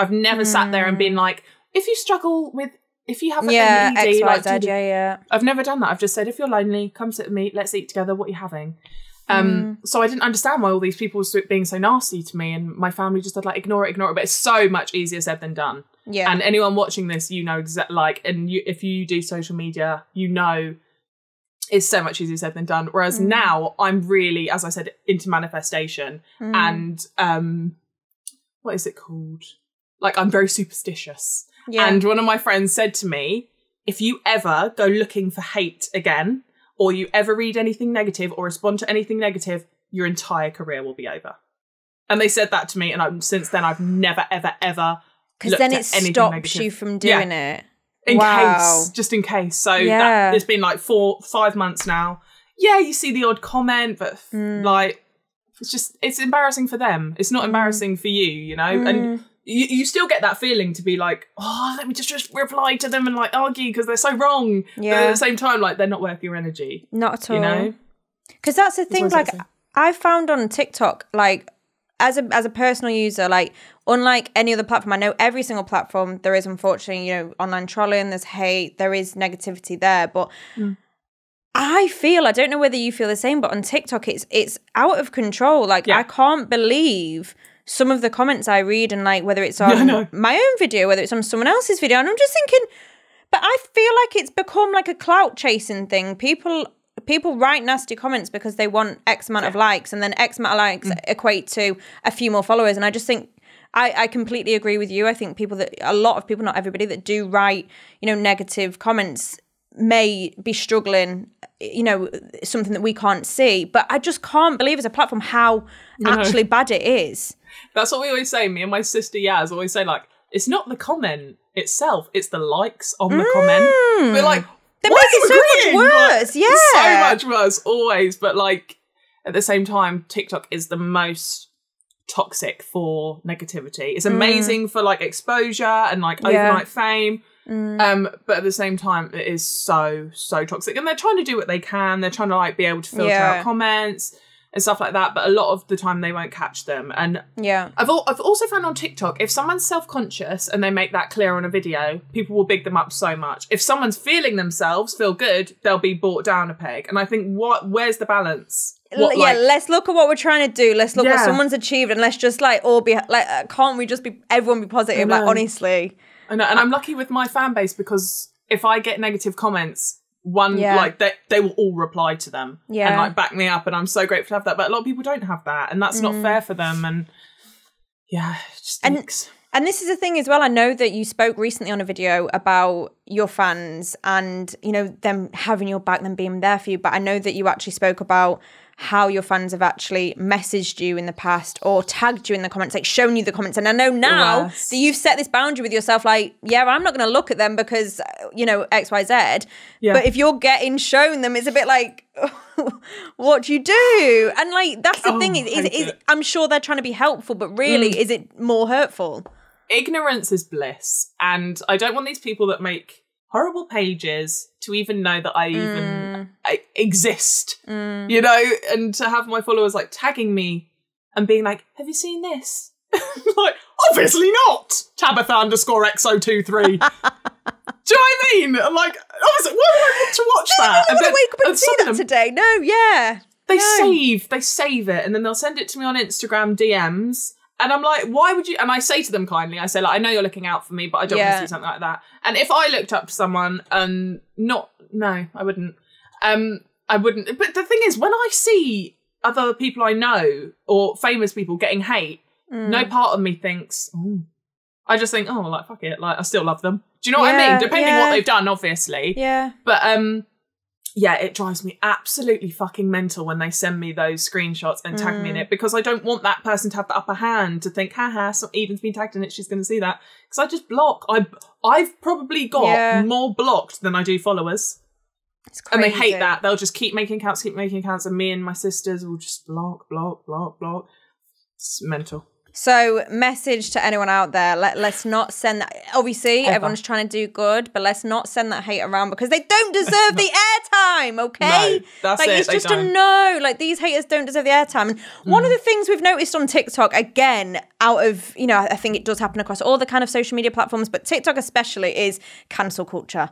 I've never sat there and been like, if you struggle with, if you have an LED, I've never done that. I've just said, if you're lonely, come sit with me, let's eat together, what are you having? So I didn't understand why all these people were being so nasty to me, and my family just said, like, ignore it. But it's so much easier said than done. Yeah. And anyone watching this, you know, if you do social media, you know, it's so much easier said than done. Whereas now I'm really, as I said, into manifestation and what is it called? Like, I'm very superstitious. Yeah. And one of my friends said to me, if you ever go looking for hate again, or you ever read anything negative or respond to anything negative, your entire career will be over. And they said that to me. And since then, I've never, ever, ever looked at anything negative. Because then it stops you from doing it. Just in case. So it's been like 4-5 months now. Yeah, you see the odd comment, but like, it's embarrassing for them. It's not embarrassing for you, you know? And you still get that feeling to be like, oh, let me just reply to them and like argue because they're so wrong. But at the same time, like, they're not worth your energy. Not at all. You know? Because that's the thing, like, I found on TikTok, like, as a personal user, like, unlike any other platform, I know every single platform there is, unfortunately, you know, online trolling, there's hate, there is negativity there. But I don't know whether you feel the same, but on TikTok, it's out of control. Like, I can't believe some of the comments I read, and like, whether it's on my own video, whether it's on someone else's video, and I'm just thinking, but I feel like it's become like a clout chasing thing. People write nasty comments because they want X amount of likes, and then X amount of likes equate to a few more followers. And I just think, I completely agree with you. I think a lot of people, not everybody, that do write, you know, negative comments may be struggling, you know, something that we can't see. But I just can't believe as a platform how actually bad it is. That's what we always say. Me and my sister Yaz always say, like, it's not the comment itself, it's the likes on the comment. We're like, they make it so much worse. Like, so much worse always. But like, at the same time, TikTok is the most toxic for negativity. It's amazing for like exposure and like overnight fame. But at the same time, it is so, so toxic. And they're trying to do what they can. They're trying to like be able to filter out comments and stuff like that, but a lot of the time they won't catch them. And I've also found on TikTok, if someone's self-conscious and they make that clear on a video, people will big them up so much. If someone's feeling themselves, feel good, they'll be brought down a peg. And I think, where's the balance? Let's look at what we're trying to do. Let's look what someone's achieved, and let's just like all be like, can't we just be, everyone be positive? Like, honestly. I know. And I'm lucky with my fan base, because if I get negative comments, like they will all reply to them and like back me up, and I'm so grateful to have that. But a lot of people don't have that, and that's not fair for them. And it just stinks. And this is the thing as well. I know that you spoke recently on a video about your fans and, you know, them having your back, them being there for you. But I know that you actually spoke about how your fans have actually messaged you in the past or tagged you in the comments, like shown you the comments. And I know now that you've set this boundary with yourself, like, I'm not going to look at them because, you know, X, Y, Z. Yeah. But if you're getting shown them, it's a bit like, what do you do? And like, that's the thing. I'm sure they're trying to be helpful, but really, is it more hurtful? Ignorance is bliss. And I don't want these people that make horrible pages to even know that I even exist, you know, and to have my followers like tagging me and being like, have you seen this? Like, obviously not, Tabitha _ XO23. Do you know what I mean? Like, obviously, why would I want to watch that? I wouldn't wake up and see that today. No, yeah. They save it, and then they'll send it to me on Instagram DMs. And I'm like, why would you? And I say to them kindly, I say, like, I know you're looking out for me, but I don't want to see something like that. And if I looked up to someone and I wouldn't. I wouldn't. But the thing is, when I see other people I know or famous people getting hate, no part of me thinks, oh. I just think, oh, like, fuck it. Like, I still love them. Do you know what I mean? Depending on what they've done, obviously. Yeah. But, yeah, it drives me absolutely fucking mental when they send me those screenshots and tag me in it, because I don't want that person to have the upper hand to think, haha, so Eden's been tagged in it, she's going to see that. Because I just block. I've probably got more blocked than I do followers. It's crazy. And they hate that. They'll just keep making accounts, and me and my sisters will just block, block, block, block. It's mental. So message to anyone out there, let's not send that. Obviously, everyone's trying to do good, but let's not send that hate around, because they don't deserve the airtime, okay? No, that's it. It's just a no. Like, these haters don't deserve the airtime. And one of the things we've noticed on TikTok, again, out of, you know, I think it does happen across all the kind of social media platforms, but TikTok especially, is cancel culture.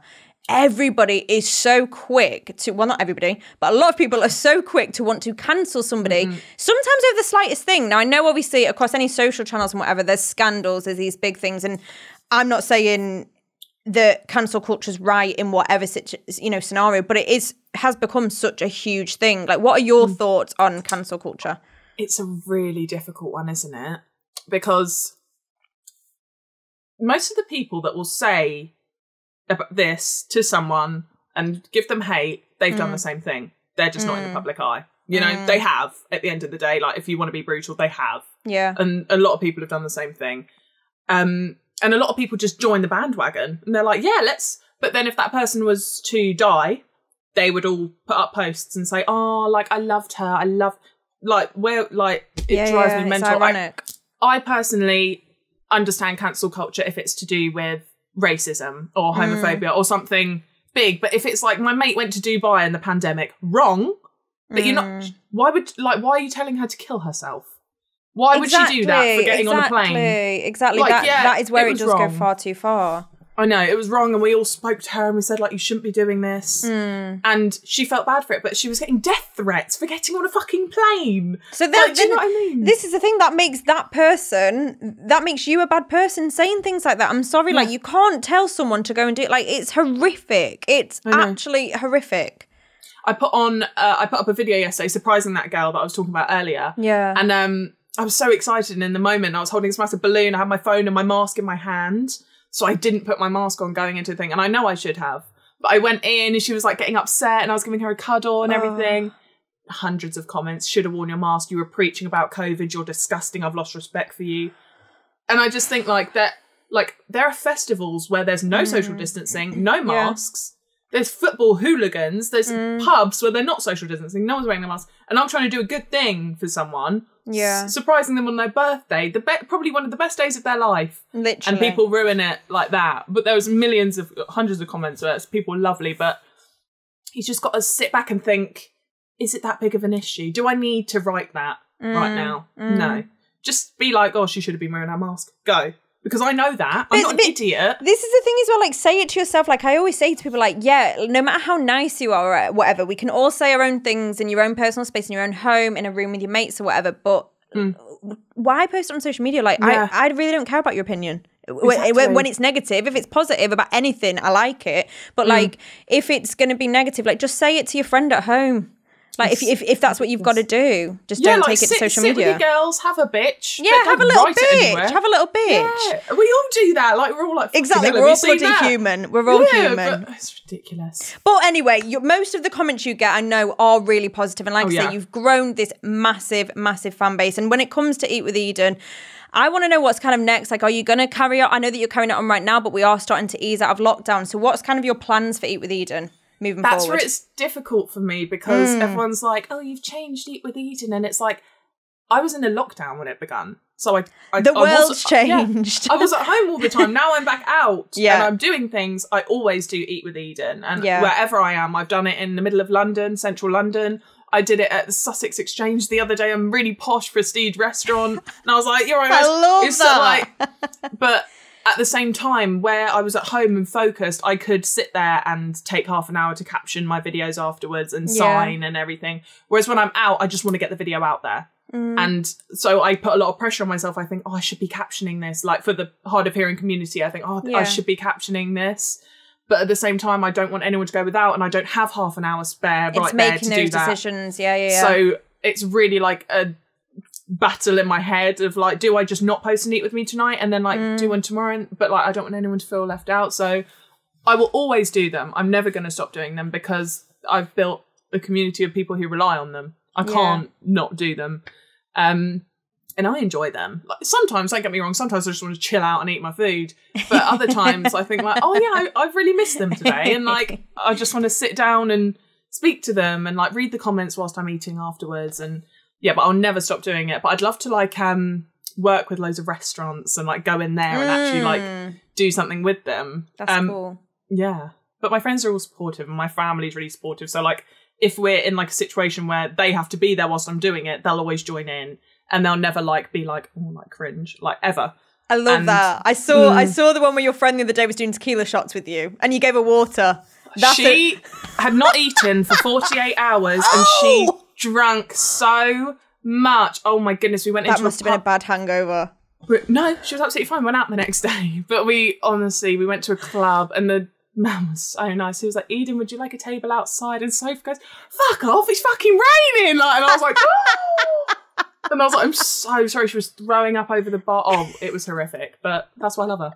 Everybody is so quick to, well, not everybody, but a lot of people are so quick to want to cancel somebody, sometimes over the slightest thing. Now, I know, obviously, across any social channels and whatever, there's scandals, there's these big things. And I'm not saying that cancel culture's right in whatever, you know, scenario, but it has become such a huge thing. Like, what are your thoughts on cancel culture? It's a really difficult one, isn't it? Because most of the people that will say about this to someone and give them hate, they've done the same thing. They're just not in the public eye. You know, they have, at the end of the day. Like, if you want to be brutal, they have. Yeah. And a lot of people have done the same thing. And a lot of people just join the bandwagon and they're like, yeah, let's. But then if that person was to die, they would all put up posts and say, oh, like, I loved her. I love, like, where, like, it drives me mental. It's ironic. I personally understand cancel culture if it's to do with racism or homophobia or something big. But if it's like, my mate went to Dubai in the pandemic, wrong. But you're not, why would, like, why are you telling her to kill herself? Why would she do that for getting on a plane? Exactly. Like, that is where it does go far too far. I know, it was wrong, and we all spoke to her and we said, like, you shouldn't be doing this. And she felt bad for it, but she was getting death threats for getting on a fucking plane. So then, like, do you know what I mean? This is the thing that makes that person, that makes you a bad person saying things like that. I'm sorry, like, you can't tell someone to go and do it. Like, it's horrific. It's actually horrific. I put up a video yesterday surprising that girl that I was talking about earlier. Yeah. And I was so excited, and in the moment I was holding this massive balloon, I had my phone and my mask in my hand. So I didn't put my mask on going into the thing. And I know I should have. But I went in and she was like getting upset and I was giving her a cuddle and everything. Hundreds of comments. Should have worn your mask. You were preaching about COVID. You're disgusting. I've lost respect for you. And I just think, like, that, like, there are festivals where there's no social distancing, no masks. There's football hooligans. There's pubs where they're not social distancing. No one's wearing a mask. And I'm trying to do a good thing for someone. Yeah. Surprising them on their birthday, probably one of the best days of their life. Literally. And people ruin it like that. But there was hundreds of comments where it's people lovely, but you just got to sit back and think, is it that big of an issue? Do I need to write that right now? No. Just be like, oh, she should have been wearing her mask. Go. Because I know that. I'm not an idiot. This is the thing as well, like, say it to yourself. Like, I always say to people, like, yeah, no matter how nice you are or whatever, we can all say our own things in your own personal space, in your own home, in a room with your mates or whatever, but why post it on social media? Like, I really don't care about your opinion. Exactly. When it's negative, if it's positive about anything, I like it. But, like, if it's going to be negative, like, just say it to your friend at home. Like, if that's what you've got to do, just don't like, take it to social media. With your girls, have a bitch. Yeah, have a little bitch. Have a little bitch. Yeah, we all do that. Like, we're all like, exactly. We're all bloody human. We're all human. But it's ridiculous. But anyway, most of the comments you get, I know, are really positive. And like I say, you've grown this massive, massive fan base. And when it comes to Eat With Eden, I want to know what's kind of next. Like, are you going to carry on? I know that you're carrying it on right now, but we are starting to ease out of lockdown. So what's kind of your plans for Eat With Eden? That's where it's difficult for me, because everyone's like, oh, you've changed Eat With Eden. And it's like, I was in a lockdown when it began. So the world's changed. I was at home all the time. Now I'm back out and I'm doing things. I always do Eat With Eden. And wherever I am, I've done it in the middle of London, central London. I did it at the Sussex Exchange the other day, a really posh prestige restaurant. And I was like, you're right. But at the same time, where I was at home and focused, I could sit there and take half an hour to caption my videos afterwards and sign and everything. Whereas when I'm out, I just want to get the video out there. Mm. And so I put a lot of pressure on myself. I think, oh, I should be captioning this. Like for the hard of hearing community, I think, oh, I should be captioning this. But at the same time, I don't want anyone to go without, and I don't have half an hour spare right there to do those decisions. Yeah. So it's really like a battle in my head of like, do I just not post and eat with me tonight, and then like do one tomorrow? But like, I don't want anyone to feel left out. So I will always do them. I'm never going to stop doing them because I've built a community of people who rely on them. I can't not do them. And I enjoy them. Like, sometimes, don't get me wrong, sometimes I just want to chill out and eat my food. But other times I think like, oh yeah, I've really missed them today. And like, I just want to sit down and speak to them and like read the comments whilst I'm eating afterwards. And yeah, but I'll never stop doing it. But I'd love to like work with loads of restaurants and like go in there and actually like do something with them. That's cool. Yeah. But my friends are all supportive and my family's really supportive. So like, if we're in like a situation where they have to be there whilst I'm doing it, they'll always join in and they'll never like be like, oh, like cringe, like ever. I love that. I saw the one where your friend the other day was doing tequila shots with you and you gave her water. She had not eaten for 48 hours and she drank so much. Oh my goodness, we went into a pub. That must have been a bad hangover. No, she was absolutely fine. Went out the next day. But we went to a club and the man was so nice. He was like, Eden, would you like a table outside? And Soph goes, fuck off, it's fucking raining. Like, and I was like, oh. And I was like, I'm so sorry. She was throwing up over the bar. Oh, it was horrific. But that's why I love her.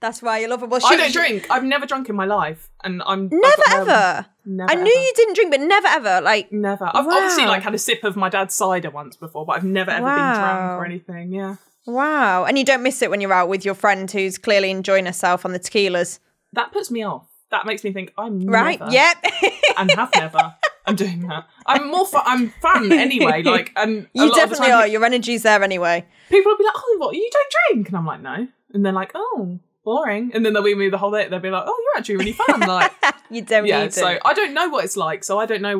That's why you love her. Well, I don't drink. I've never drunk in my life. And I'm never ever. I knew you didn't drink, but never ever. Like never. I've obviously like had a sip of my dad's cider once before, but I've never ever been drunk or anything. Yeah. Wow. And you don't miss it when you're out with your friend who's clearly enjoying herself on the tequilas. That puts me off. That makes me think I'm never. Yep. And have never. I'm doing that. I'm fun anyway. Like, and you definitely are. Your energy's there anyway. People will be like, "Oh, what? You don't drink?" And I'm like, "No." And they're like, "Oh, boring." And then they'll be with me the whole day. They'll be like, "Oh, you're actually really fun." Like, you don't. Yeah. Need so I don't know what it's like. So I don't know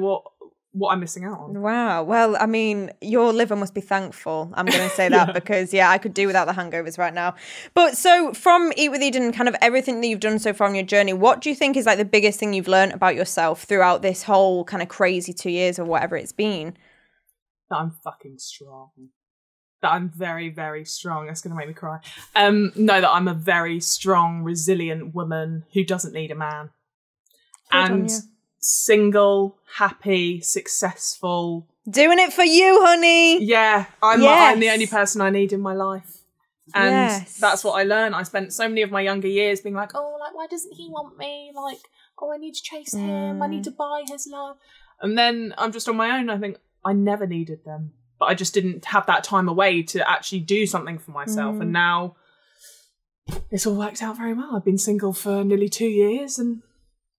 what I'm missing out on. Wow. Well, I mean, your liver must be thankful. I'm going to say that because, yeah, I could do without the hangovers right now. But so from Eat With Eden, kind of everything that you've done so far on your journey, what do you think is like the biggest thing you've learned about yourself throughout this whole kind of crazy 2 years or whatever it's been? That I'm fucking strong. That I'm very, very strong. That's going to make me cry. No, that I'm a very strong, resilient woman who doesn't need a man. Single, happy, successful. Doing it for you, honey. Yeah, I'm the only person I need in my life. And that's what I learned. I spent so many of my younger years being like, oh, like, why doesn't he want me? Like, oh, I need to chase him. I need to buy his love. And then I'm just on my own. I think I never needed them. But I just didn't have that time away to actually do something for myself. And now it's all worked out very well. I've been single for nearly 2 years and...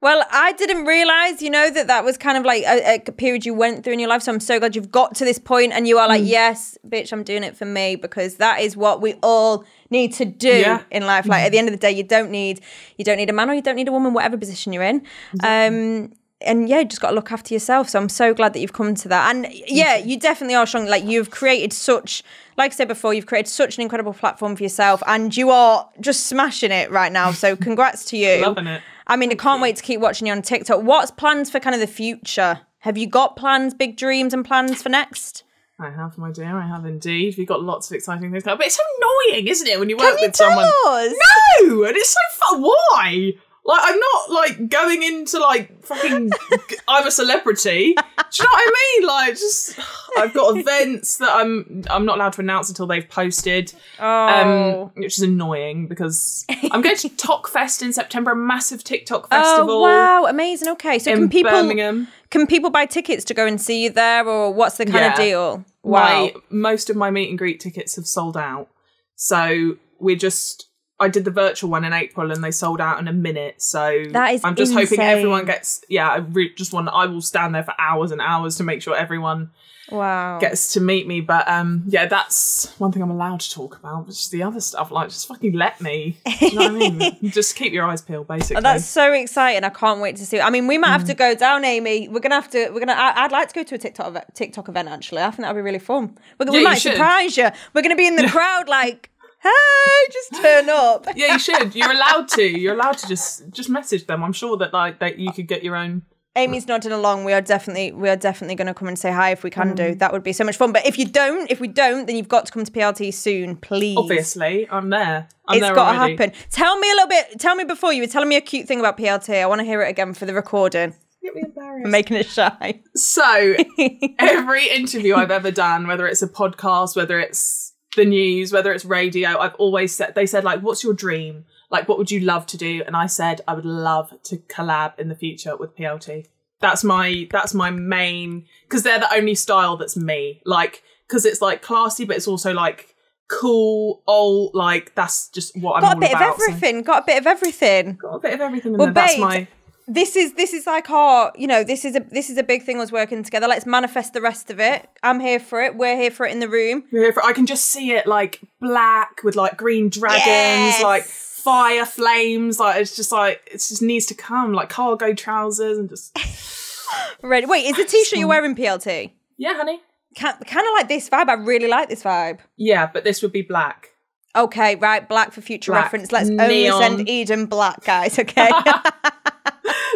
Well, I didn't realise, you know, that was kind of like a period you went through in your life. So I'm so glad you've got to this point and you are like, yes, bitch, I'm doing it for me, because that is what we all need to do in life. Like at the end of the day, you don't need a man or you don't need a woman, whatever position you're in. Exactly. And yeah, you just got to look after yourself. So I'm so glad that you've come to that. And yeah, you definitely are strong. Like you've created such, like I said before, you've created such an incredible platform for yourself and you are just smashing it right now. So congrats to you. Loving it. I mean, I can't wait to keep watching you on TikTok. What's plans for kind of the future? Have you got plans, big dreams and plans for next? I have, my dear. I have indeed. We've got lots of exciting things now. But it's annoying, isn't it, when you work with someone? Can you tell us? No! And it's so fun. Why? Like, I'm not, like, going into, like, fucking, I'm a celebrity. Do you know what I mean? Like, just, I've got events that I'm not allowed to announce until they've posted. Oh. Which is annoying because I'm going to Tok Fest in September, a massive TikTok festival. Oh, wow, amazing. Okay, so can people, Birmingham. Can people buy tickets to go and see you there, or what's the kind of deal? Wow. Most of my meet and greet tickets have sold out. So we're just... I did the virtual one in April and they sold out in a minute. So that is I'm just insane. Hoping everyone gets, yeah, I will stand there for hours and hours to make sure everyone gets to meet me. But yeah, that's one thing I'm allowed to talk about, which is the other stuff. Like, just fucking let me. Do you know what I mean? Just keep your eyes peeled, basically. Oh, that's so exciting. I can't wait to see. I mean, we might have to go down, Amy. We're going to, I'd like to go to a TikTok event, actually. I think that'd be really fun. We might surprise you. We're going to be in the crowd like, hey, just turn up. Yeah, you should. You're allowed to. You're allowed to just message them. I'm sure that that you could get your own. Amy's nodding along. We are definitely going to come and say hi if we can do. That would be so much fun. But if we don't, then you've got to come to PLT soon, please. Obviously, I'm there. It's got to happen. Tell me a little bit. Tell me before you were telling me a cute thing about PLT. I want to hear it again for the recording. Get me embarrassed. I'm making it shy. So every interview I've ever done, whether it's a podcast, whether it's the news, whether it's radio, I've always said, they said, like, what's your dream? Like, what would you love to do? And I said, I would love to collab in the future with PLT. That's my main, because they're the only style that's me. Like, because it's like classy, but it's also like cool, old, like that's just what I'm all about. Got a bit of everything. Well, babe, this is like our, you know, this is a big thing, us working together. Let's manifest the rest of it. I'm here for it. We're here for it in the room. We're here for it. I can just see it like black with like green dragons, like fire flames. Like it just needs to come. Like cargo trousers and just ready. Wait, is the t-shirt you're wearing PLT? Yeah, honey. Kind of like this vibe. I really like this vibe. Yeah, but this would be black. Okay, right. Black for future reference. Let's only send Eden black, guys. Okay.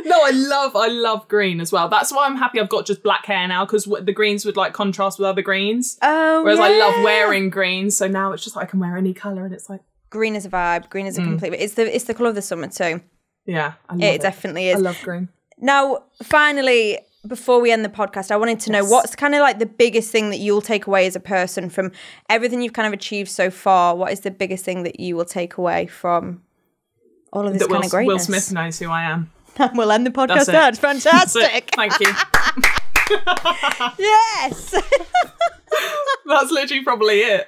No, I love green as well. That's why I'm happy I've got just black hair now, because the greens would like contrast with other greens. Oh, whereas I love wearing green, so now it's just like I can wear any colour and it's like green is a vibe. Green is a complete. It's the colour of the summer too. Yeah, I love it. Definitely is. I love green. Now, finally, before we end the podcast, I wanted to know what's kind of like the biggest thing that you'll take away as a person from everything you've kind of achieved so far. What is the biggest thing that you will take away from all of this kind of greatness? Will Smith knows who I am. And we'll end the podcast. That's fantastic. Thank you. Yes. That's literally probably it.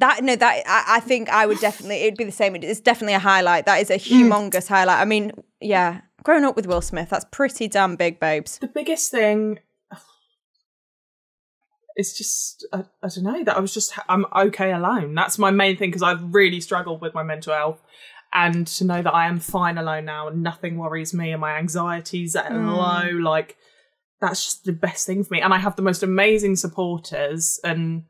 I think I would definitely, it'd be the same. It's definitely a highlight. That is a humongous highlight. I mean, yeah, growing up with Will Smith, that's pretty damn big, babes. The biggest thing is just, I don't know, that I was just, I'm okay alone. That's my main thing, because I've really struggled with my mental health. And to know that I am fine alone now and nothing worries me and my anxiety's at low, like, that's just the best thing for me. And I have the most amazing supporters and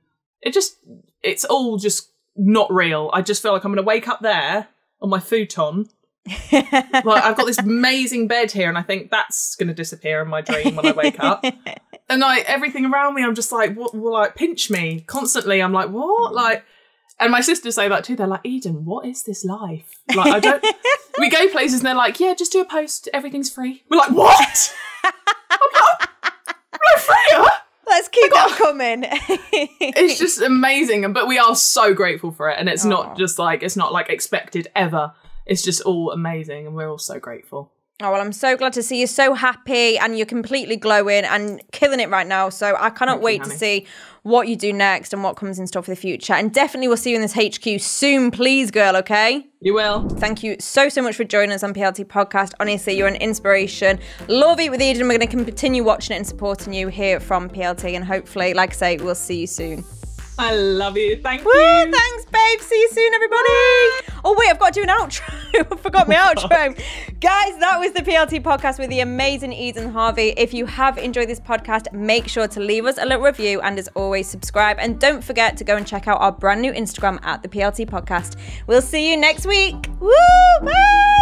it's all just not real. I just feel like I'm going to wake up there on my futon. Like, I've got this amazing bed here and I think that's going to disappear in my dream when I wake up. And everything around me, I'm just like, what will pinch me constantly? I'm like, what? Like... And my sisters say that too. They're like, Eden, what is this life? Like, I don't... We go places and they're like, yeah, just do a post. Everything's free. We're like, what? I'm not free, huh? Let's keep that coming. It's just amazing. But we are so grateful for it. And it's not just like... It's not like expected ever. It's just all amazing. And we're all so grateful. Oh, well, I'm so glad to see you're so happy and you're completely glowing and killing it right now. So I cannot wait to see what you do next and what comes in store for the future. And definitely we'll see you in this HQ soon. Please, girl, okay? You will. Thank you so much for joining us on PLT Podcast. Honestly, you're an inspiration. Love Eat With Eden. We're going to continue watching it and supporting you here from PLT. And hopefully, like I say, we'll see you soon. I love you. Thank you. Thanks, babe. See you soon, everybody. Oh, wait, I've got to do an outro. I forgot my outro. Guys, that was the PLT Podcast with the amazing Eden Harvey. If you have enjoyed this podcast, make sure to leave us a little review and, as always, subscribe. And don't forget to go and check out our brand new Instagram at the PLT Podcast. We'll see you next week. Woo! Bye!